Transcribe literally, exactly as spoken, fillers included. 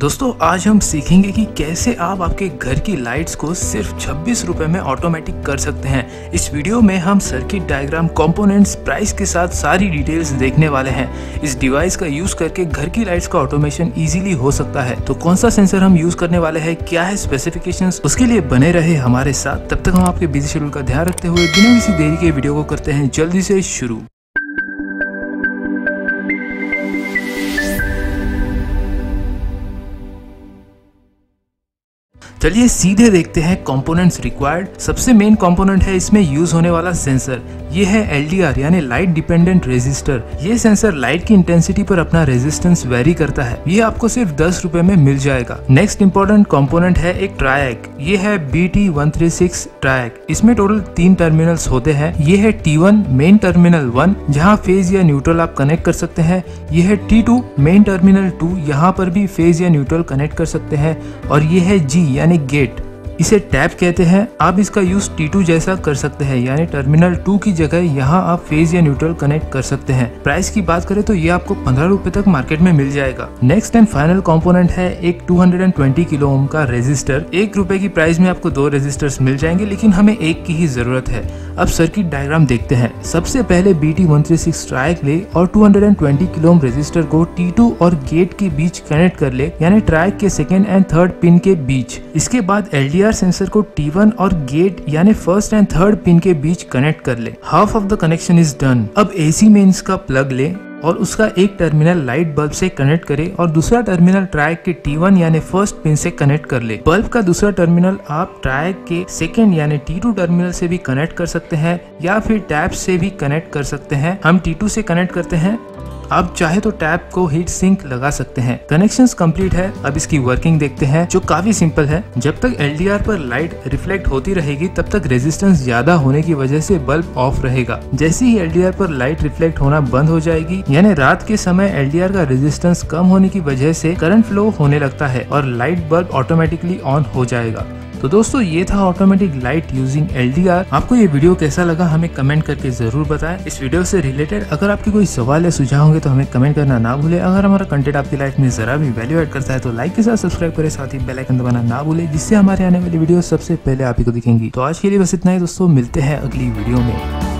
दोस्तों आज हम सीखेंगे कि कैसे आप आपके घर की लाइट्स को सिर्फ छब्बीस रुपए में ऑटोमेटिक कर सकते हैं। इस वीडियो में हम सर्किट डायग्राम, कंपोनेंट्स, प्राइस के साथ सारी डिटेल्स देखने वाले हैं। इस डिवाइस का यूज करके घर की लाइट्स का ऑटोमेशन इजीली हो सकता है। तो कौन सा सेंसर हम यूज करने वाले हैं, क्या है स्पेसिफिकेशंस, उसके लिए बने रहे हमारे साथ। तब तक हम आपके बिजी शेड्यूल का ध्यान रखते हुए बिना किसी देरी के वीडियो को करते हैं जल्दी से शुरू। चलिए सीधे देखते हैं कंपोनेंट्स रिक्वायर्ड। सबसे मेन कंपोनेंट है इसमें यूज होने वाला सेंसर, ये है एल डी आर यानी लाइट डिपेंडेंट रेजिस्टर। ये सेंसर लाइट की इंटेंसिटी पर अपना रेजिस्टेंस वेरी करता है। ये आपको सिर्फ दस रुपए में मिल जाएगा। नेक्स्ट इंपॉर्टेंट कंपोनेंट है एक ट्रायक, ये है B T one three six triac. इसमें टोटल तीन टर्मिनल्स होते हैं। ये है T one main terminal one, जहाँ फेज या न्यूट्रल आप कनेक्ट कर सकते हैं। ये है T two main terminal two, यहाँ पर भी फेज या न्यूट्रल कनेक्ट कर सकते हैं। और ये है जी यानी गेट, इसे टैप कहते हैं। आप इसका यूज टी टू जैसा कर सकते हैं, यानी टर्मिनल टू की जगह यहाँ आप फेज या न्यूट्रल कनेक्ट कर सकते हैं। प्राइस की बात करें तो ये आपको पंद्रह रुपए तक मार्केट में मिल जाएगा। नेक्स्ट एंड फाइनल कंपोनेंट है एक दो सौ बीस किलो ओम का रेजिस्टर। एक रुपए की प्राइस में आपको दो रेजिस्टर्स मिल जाएंगे, लेकिन हमें एक की ही जरूरत है। अब सर्किट डायग्राम देखते हैं। सबसे पहले B T one three six triac ले और दो सौ बीस किलो ओम रेजिस्टर को टी टू और गेट के बीच कनेक्ट कर ले, यानी ट्रायक के सेकेंड एंड थर्ड पिन के बीच। इसके बाद एल डी आर सेंसर को टी वन और गेट यानी फर्स्ट एंड थर्ड पिन के बीच कनेक्ट कर ले। Half of the connection is done. अब एसी मेंस का प्लग ले और उसका एक टर्मिनल लाइट बल्ब से कनेक्ट करे और दूसरा टर्मिनल ट्रायक के टी वन यानी फर्स्ट पिन से कनेक्ट कर ले। बल्ब का दूसरा टर्मिनल आप ट्रायक के सेकेंड यानी टी टू टर्मिनल से भी कनेक्ट कर सकते हैं, या फिर टैप से भी कनेक्ट कर सकते हैं। हम टी टू से कनेक्ट करते हैं। आप चाहे तो टैप को हीट सिंक लगा सकते हैं। कनेक्शंस कंप्लीट है। अब इसकी वर्किंग देखते हैं, जो काफी सिंपल है। जब तक एल डी आर पर लाइट रिफ्लेक्ट होती रहेगी, तब तक रेजिस्टेंस ज्यादा होने की वजह से बल्ब ऑफ रहेगा। जैसे ही एल डी आर पर लाइट रिफ्लेक्ट होना बंद हो जाएगी, यानी रात के समय एल डी आर का रेजिस्टेंस कम होने की वजह से करंट फ्लो होने लगता है और लाइट बल्ब ऑटोमेटिकली ऑन हो जाएगा। तो दोस्तों ये था automatic light using L D R. आपको ये वीडियो कैसा लगा हमें कमेंट करके जरूर बताएं। इस वीडियो से रिलेटेड अगर आपके कोई सवाल या सुझाव होंगे तो हमें कमेंट करना ना भूलें। अगर हमारा कंटेंट आपकी लाइफ में जरा भी वैल्यू ऐड करता है तो लाइक के साथ सब्सक्राइब करें, साथ ही बेल आइकन दबाना ना भूलें, जिससे हमारे आने वाली वीडियो सबसे पहले आप ही को दिखेंगी। तो आज के लिए बस इतना ही दोस्तों, मिलते हैं अगली वीडियो में।